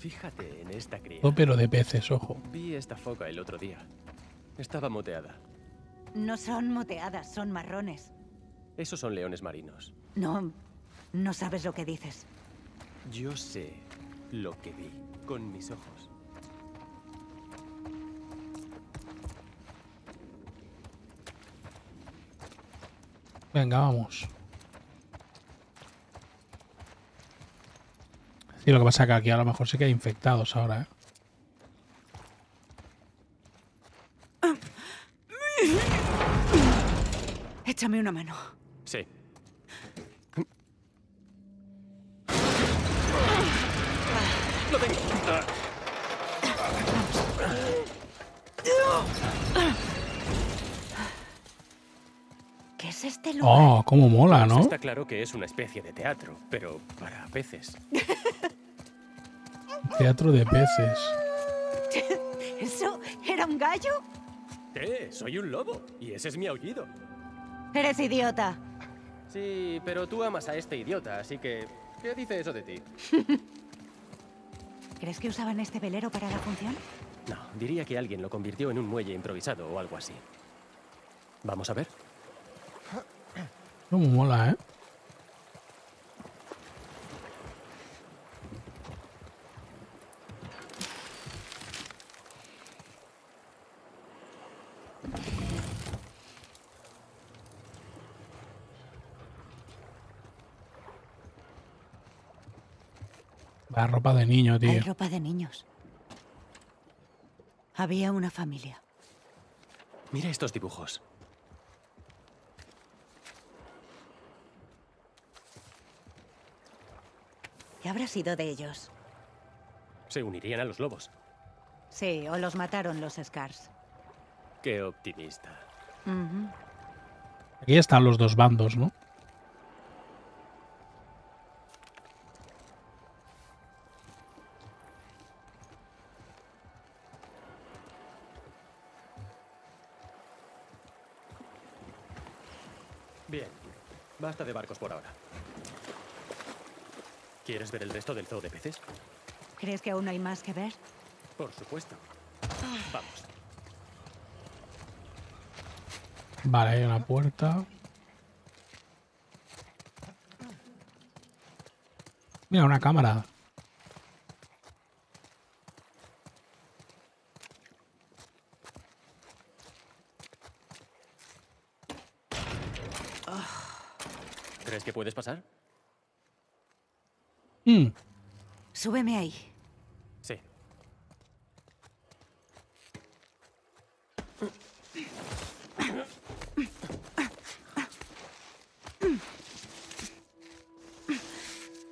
Fíjate en esta cría. No, pero de peces, ojo. Vi esta foca el otro día. Estaba moteada. No son moteadas, son marrones. Esos son leones marinos. No, no sabes lo que dices. Yo sé lo que vi con mis ojos. Venga, vamos. Y lo que pasa es que aquí a lo mejor sí que hay infectados ahora, ¿eh? Échame una mano. Sí. Lo tengo. ¿Qué es este lugar? Oh, cómo mola, ¿no? Pues está claro que es una especie de teatro, pero para peces. Teatro de peces. ¿Eso era un gallo? asusté. Soy un lobo. Y ese es mi aullido. Eres idiota. Sí, pero tú amas a este idiota, así que... ¿Qué dice eso de ti? ¿Crees que usaban este velero para la función? No, diría que alguien lo convirtió en un muelle improvisado o algo así. Vamos a ver. No me mola, ¿eh? La ropa de niño, tío. Hay ropa de niños. Había una familia. Mira estos dibujos. ¿Qué habrá sido de ellos? Se unirían a los lobos. Sí, o los mataron los Scars. Qué optimista. Uh-huh. Aquí están los dos bandos, ¿no? Basta de barcos por ahora. ¿Quieres ver el resto del zoo de peces? ¿Crees que aún hay más que ver? Por supuesto. Vamos. Vale, hay una puerta. Mira, una cámara. ¿Que puedes pasar? Mm. Súbeme ahí. Sí.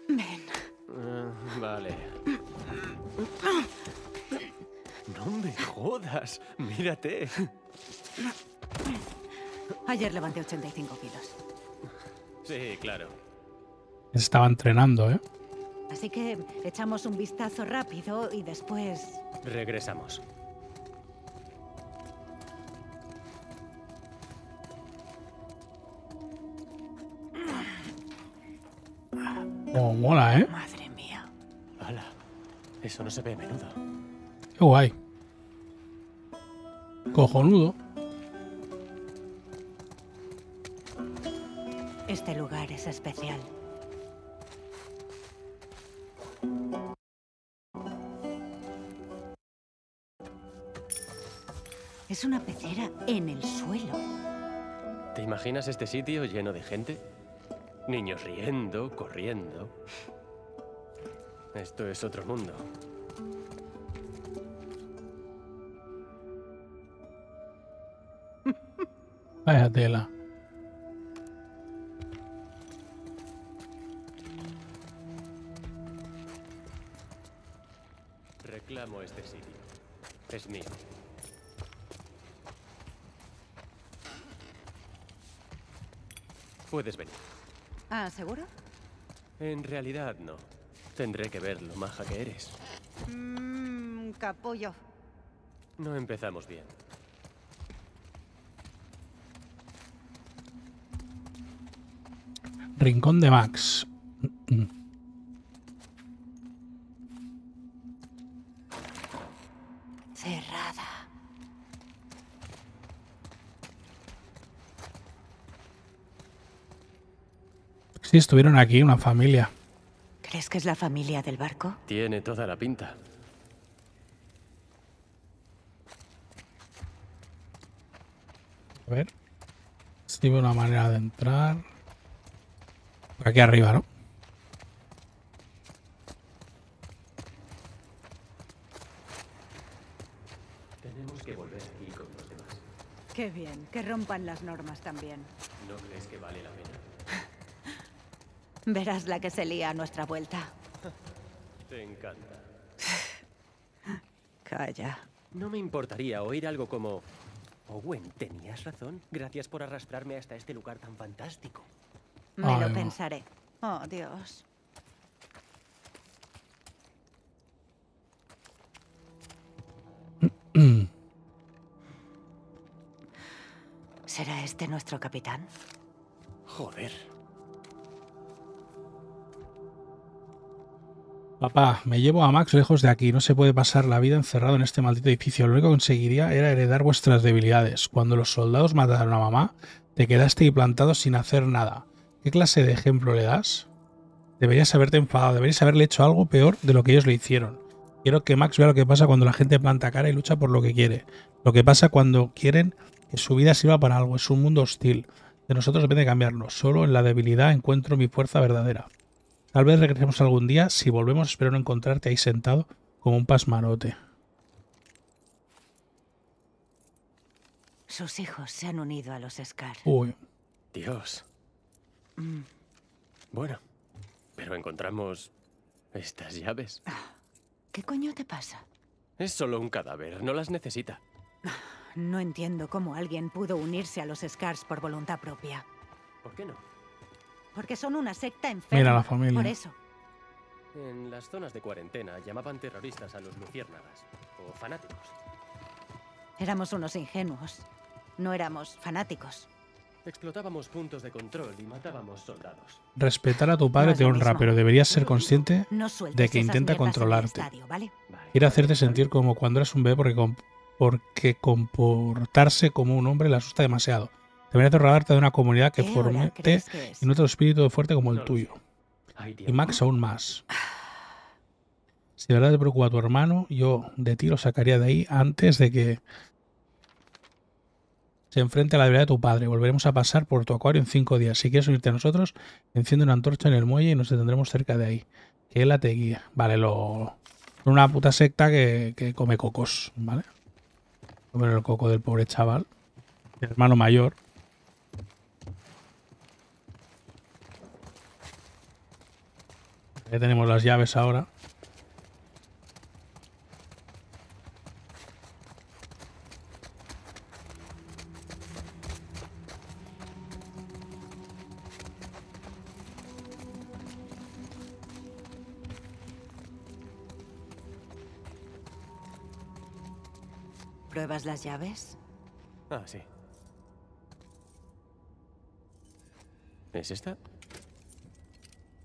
Ven. Uh, vale. No me jodas. Mírate. Ayer levanté ochenta y cinco kilos. Sí, claro. Estaba entrenando, ¿eh? Así que echamos un vistazo rápido y después... Regresamos. Oh, mola, ¿eh? Madre mía. Hala, eso no se ve a menudo. Qué guay. Cojonudo. Este lugar es especial. Es una pecera en el suelo. ¿Te imaginas este sitio lleno de gente? Niños riendo, corriendo. Esto es otro mundo. Vaya tela. Reclamo este sitio. Es mío. Puedes venir. Ah, ¿seguro? En realidad no. Tendré que ver lo maja que eres. Mmm, capullo. No empezamos bien. Rincón de Max. Cerrada. Sí, estuvieron aquí una familia. ¿Crees que es la familia del barco? Tiene toda la pinta. A ver. Si veo una manera de entrar. Por aquí arriba, ¿no? Qué bien, que rompan las normas también. ¿No crees que vale la pena? Verás la que se lía a nuestra vuelta. Te encanta. Calla. No me importaría oír algo como... Owen, tenías razón. Gracias por arrastrarme hasta este lugar tan fantástico. Me Ay, lo no. pensaré. Oh, Dios. ¿Será este nuestro capitán? Joder. Papá, me llevo a Max lejos de aquí. No se puede pasar la vida encerrado en este maldito edificio. Lo único que conseguiría era heredar vuestras debilidades. Cuando los soldados mataron a mamá, te quedaste ahí plantado sin hacer nada. ¿Qué clase de ejemplo le das? Deberías haberte enfadado. Deberías haberle hecho algo peor de lo que ellos le hicieron. Quiero que Max vea lo que pasa cuando la gente planta cara y lucha por lo que quiere. Lo que pasa cuando quieren que su vida sirva para algo. Es un mundo hostil. De nosotros depende cambiarlo. Solo en la debilidad encuentro mi fuerza verdadera. Tal vez regresemos algún día. Si volvemos, espero no encontrarte ahí sentado como un pasmarote. Sus hijos se han unido a los Scars. Uy. Dios. Mm. Bueno, pero encontramos estas llaves. ¿Qué coño te pasa? Es solo un cadáver, no las necesita. No entiendo cómo alguien pudo unirse a los Scars por voluntad propia. ¿Por qué no? Porque son una secta enferma. Mira la familia. Por eso. En las zonas de cuarentena llamaban terroristas a los luciérnagas o fanáticos. Éramos unos ingenuos. No éramos fanáticos. Explotábamos puntos de control y matábamos soldados. Respetar a tu padre no te honra, mismo. Pero deberías ser consciente no de que intenta controlarte. Estadio, ¿vale? Quiere hacerte sentir como cuando eras un bebé porque, comp porque comportarse como un hombre le asusta demasiado. Deberías rodearte de una comunidad que fomente en otro espíritu fuerte como el tuyo. Y Max aún más. Si de verdad te preocupa a tu hermano, yo de ti lo sacaría de ahí antes de que se enfrente a la debilidad de tu padre. Volveremos a pasar por tu acuario en cinco días. Si quieres unirte a nosotros, enciende una antorcha en el muelle y nos detendremos cerca de ahí. Que él la te guíe. Vale, lo... una puta secta que, que come cocos, ¿vale? Comer el coco del pobre chaval. El hermano mayor. Ya tenemos las llaves ahora. ¿Pruebas las llaves? Ah, sí. ¿Es esta?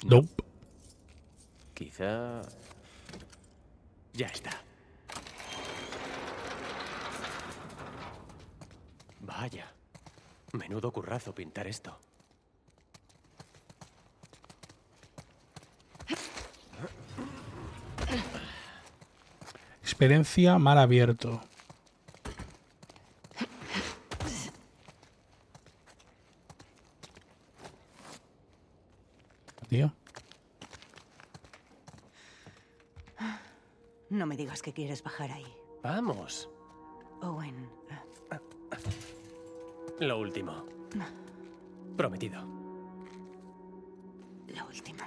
No. Nope. Quizá... Ya está. Vaya. Menudo currazo pintar esto. Experiencia mar abierto. Tío. No me digas que quieres bajar ahí. Vamos. Owen. Lo último. Prometido. Lo último.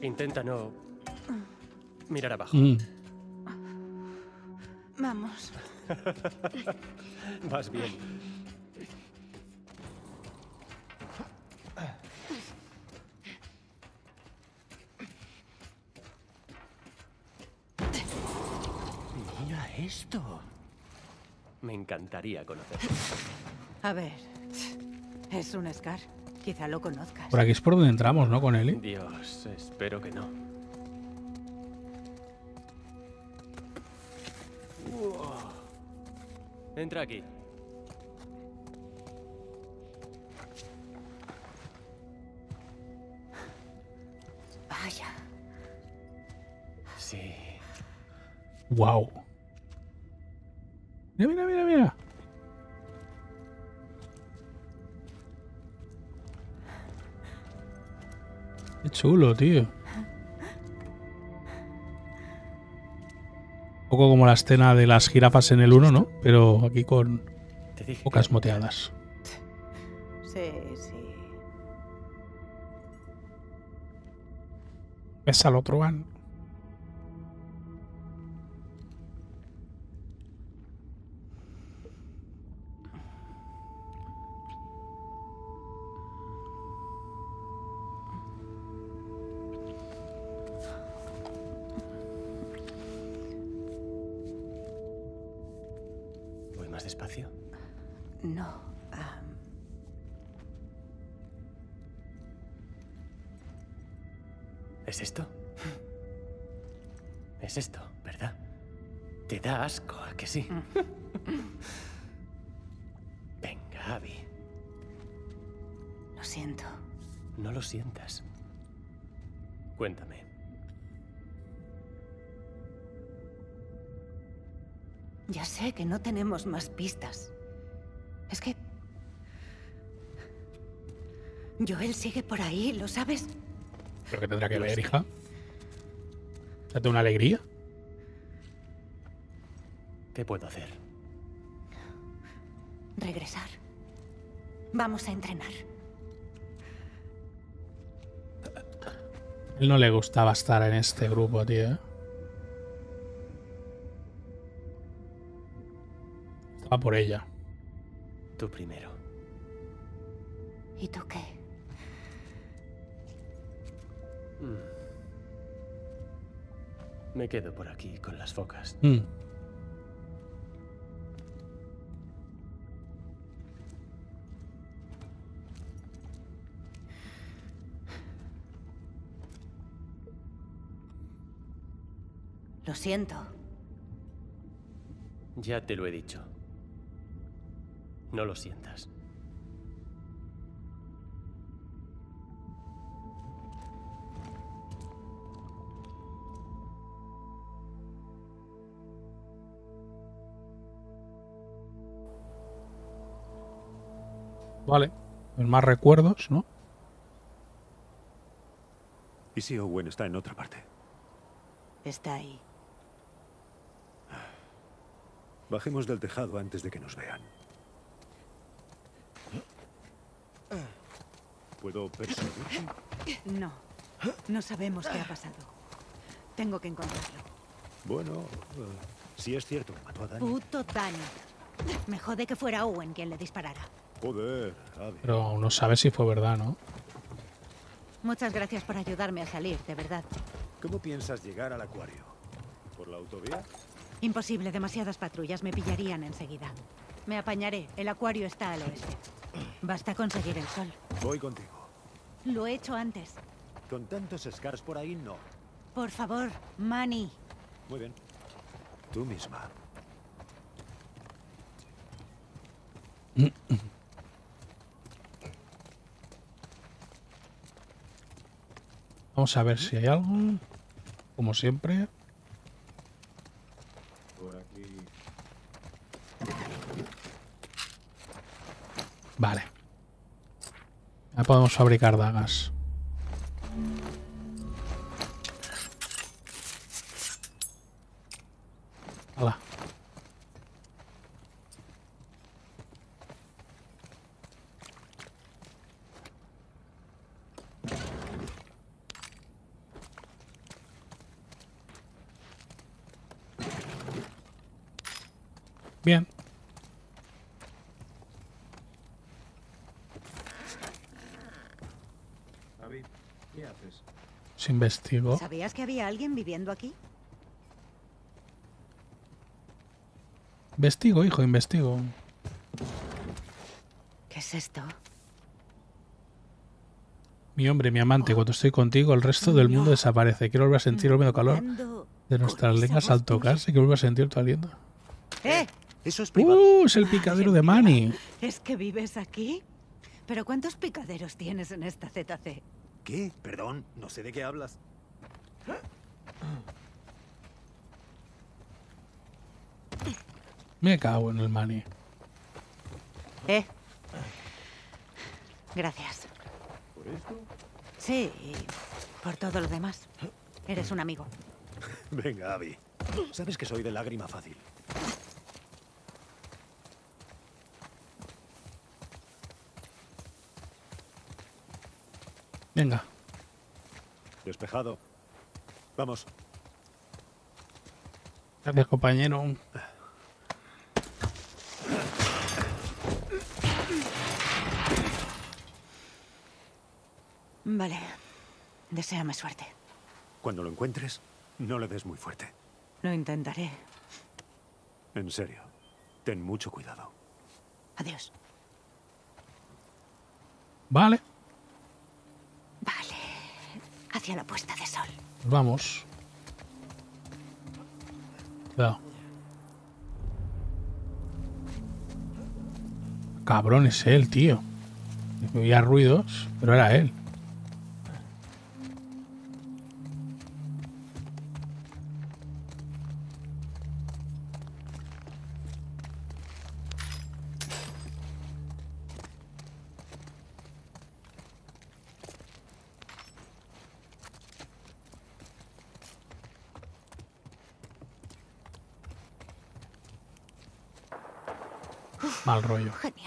Intenta no mirar abajo. Mm. Vamos. Vas bien. Esto. Me encantaría conocerlo. A ver, es un Scar. Quizá lo conozcas. Por aquí es por donde entramos, ¿no? Con Ellie. Dios, espero que no. Entra aquí. Vaya. Sí. Wow. Mira, mira, mira, mira. Qué chulo, tío. Un poco como la escena de las jirafas en el uno, ¿no? Pero aquí con pocas moteadas. Sí, sí. Ves al otro van. más despacio? No. Um... ¿Es esto? Es esto, ¿verdad? Te da asco, ¿a que sí? Venga, Abby. Lo siento. No lo sientas. Cuéntame. Ya sé que no tenemos más pistas. Es que... Joel sigue por ahí, ¿lo sabes? Creo que tendrá que ver, hija. Date una alegría. ¿Qué puedo hacer? Regresar. Vamos a entrenar. A él no le gustaba estar en este grupo, tío. Estaba por ella. Tú primero. ¿Y tú qué? Mm. Me quedo por aquí con las focas. Mm. Lo siento. Ya te lo he dicho. No lo sientas. Vale, pues más recuerdos, ¿no? ¿Y si Owen está en otra parte? Está ahí. Bajemos del tejado antes de que nos vean. ¿Puedo perseguirte? No, no sabemos qué ha pasado. Tengo que encontrarlo. Bueno, uh, si es cierto que mató a Danny. Puto Danny. Me jode que fuera Owen quien le disparara. Joder, Abby. Pero aún no sabes si fue verdad, ¿no? Muchas gracias por ayudarme a salir, de verdad. ¿Cómo piensas llegar al acuario? ¿Por la autovía? Imposible, demasiadas patrullas me pillarían enseguida. Me apañaré, el acuario está al oeste. Basta conseguir el sol. Voy contigo. Lo he hecho antes. Con tantos Scars por ahí, no. Por favor, Manny. Muy bien. Tú misma. Vamos a ver si hay algo, como siempre. Por aquí. Vale. Ya podemos fabricar dagas. Hola. Bien. David, ¿qué haces? Se investigó. ¿Sabías que había alguien viviendo aquí? Investigo, hijo, investigo. ¿Qué es esto? Mi hombre, mi amante, oh. Cuando estoy contigo, el resto del no. mundo desaparece. Quiero volver a sentir el medio calor de nuestras lenguas al tocarse. Quiero volver a sentir tu aliento. ¡Eh! Eso es privado. ¡Uh! Es el picadero de Manny. ¿Es que vives aquí? ¿Pero cuántos picaderos tienes en esta Z C? ¿Qué? Perdón, no sé de qué hablas. Me cago en el Manny. ¿Eh? Gracias. ¿Por esto? Sí, y por todo lo demás. Eres un amigo. Venga, Abby. Sabes que soy de lágrima fácil. Venga. Despejado. Vamos. Gracias, compañero. Vale. Deséame suerte. Cuando lo encuentres, no le des muy fuerte. Lo intentaré. En serio. Ten mucho cuidado. Adiós. Vale. Vale. Hacia la puesta de sol. Vamos. Cuidado. Cabrón, es él, tío. Había ruidos, pero era él. Mal rollo. Genial.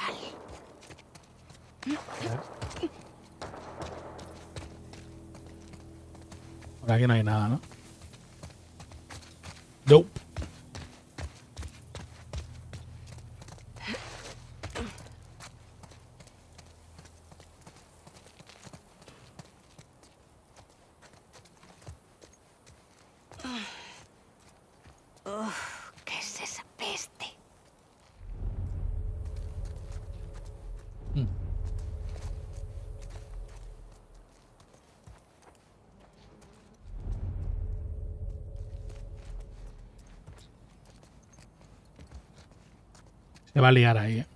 Por aquí no hay nada, ¿no? No. Va a liar ahí, ¿eh?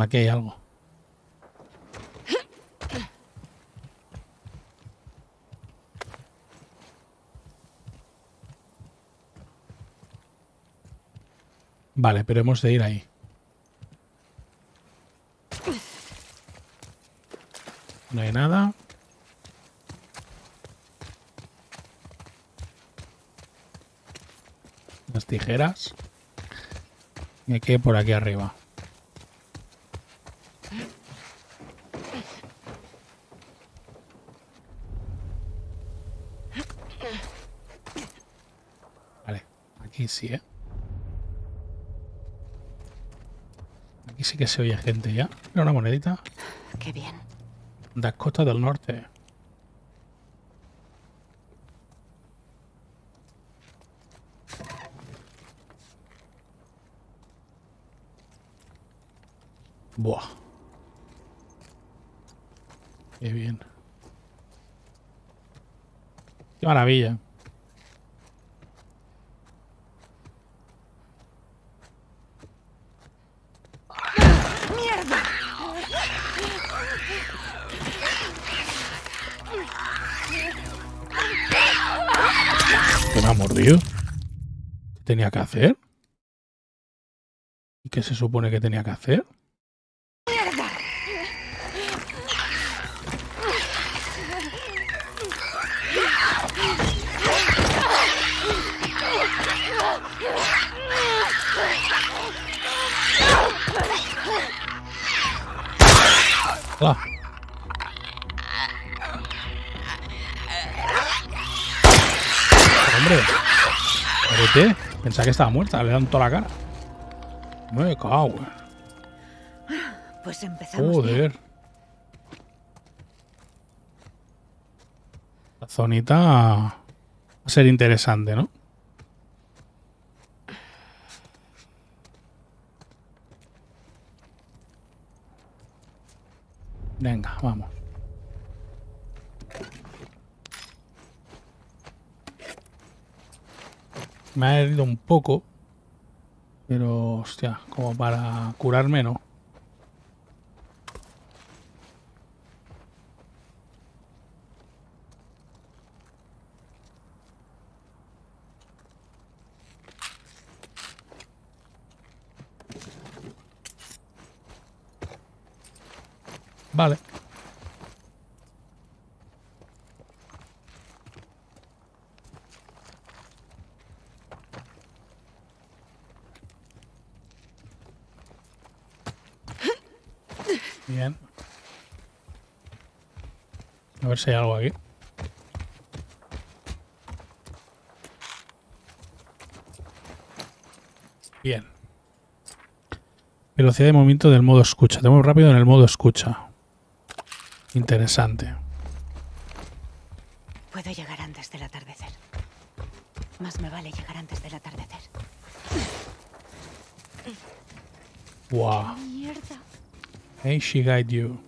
Aquí hay algo. Vale, pero hemos de ir ahí. No hay nada. Las tijeras. Y aquí por aquí arriba. Sí, ¿eh? Aquí sí que se oye gente ya. Mira, una monedita. Qué bien. Dakota del Norte. Buah. Qué bien. Qué maravilla. ¿Qué tenía que hacer? ¿Y qué se supone que tenía que hacer? Hola. Hombre. ¿Qué? Pensaba que estaba muerta, le dan toda la cara. Me cago, güey. Pues empezamos. Joder. Bien. La zonita va a ser interesante, ¿no? Venga, vamos. Me ha herido un poco, pero hostia, como para curarme, ¿no? Vale. Bien. A ver si hay algo aquí. Bien. Velocidad de movimiento del modo escucha. Te mueves rápido en el modo escucha. Interesante. Puedo llegar antes del atardecer. Más me vale llegar antes del atardecer. Wow. Mierda. Hey, she guide you.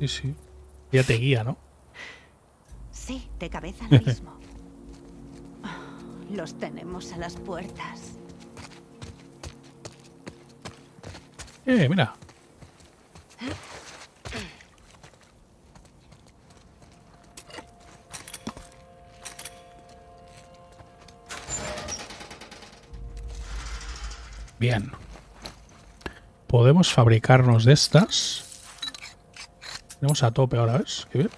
Sí, sí. Ya te guía, ¿no? Sí, de cabeza al mismo. Los tenemos a las puertas. Eh, mira. Bien. Podemos fabricarnos de estas. Tenemos a tope ahora, ¿ves? Qué bien.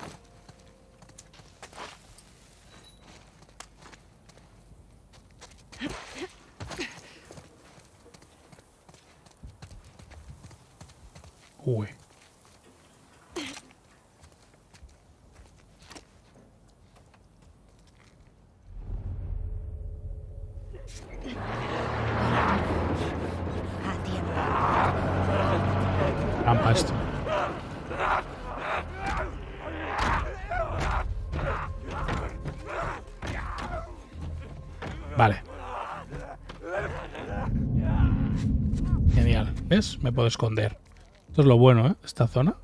Uy. Trampa esto. Vale. Genial. ¿Ves? Me puedo esconder. Esto es lo bueno, ¿eh? Esta zona.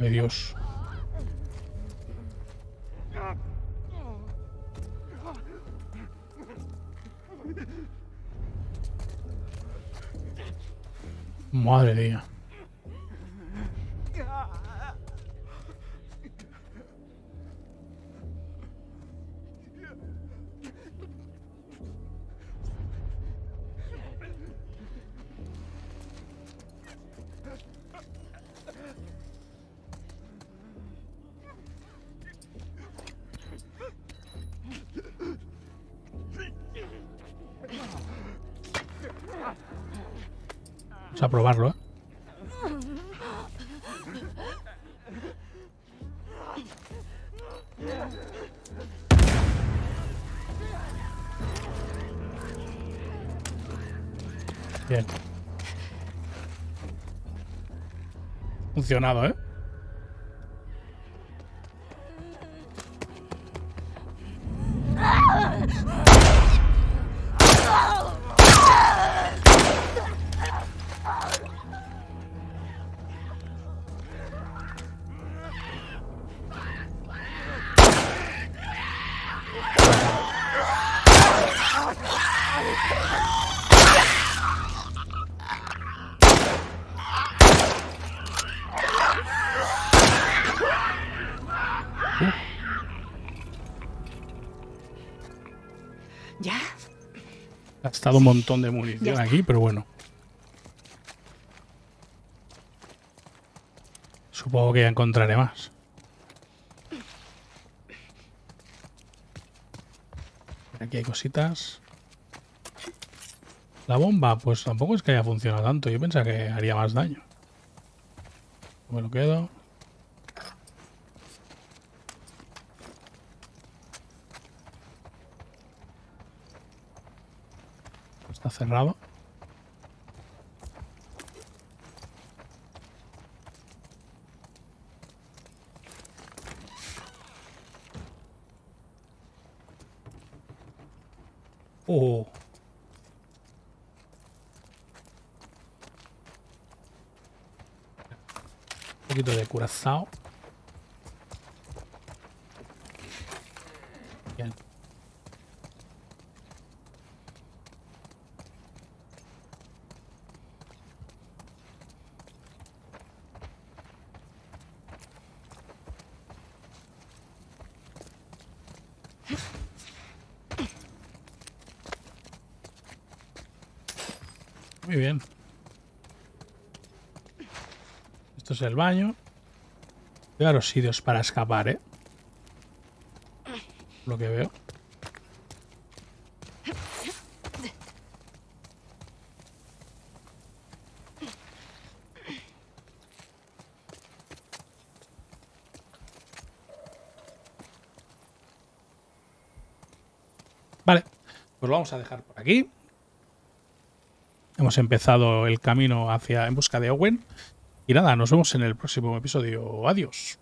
Ay, Dios. Madre mía. Vamos a probarlo, ¿eh? Bien. Funcionado, ¿eh? ¿Ya? Ha estado un montón de munición aquí, pero bueno. Supongo que ya encontraré más. Aquí hay cositas. La bomba, pues tampoco es que haya funcionado tanto. Yo pensaba que haría más daño. Me lo quedo. Está cerrado. Oh. Un poquito de curazao. Bien. Muy bien. Esto es el baño. Voy a dar los sitios para escapar, ¿eh? Lo que veo. Vale, pues lo vamos a dejar por aquí. Hemos empezado el camino hacia en busca de Owen. Y nada, nos vemos en el próximo episodio. Adiós.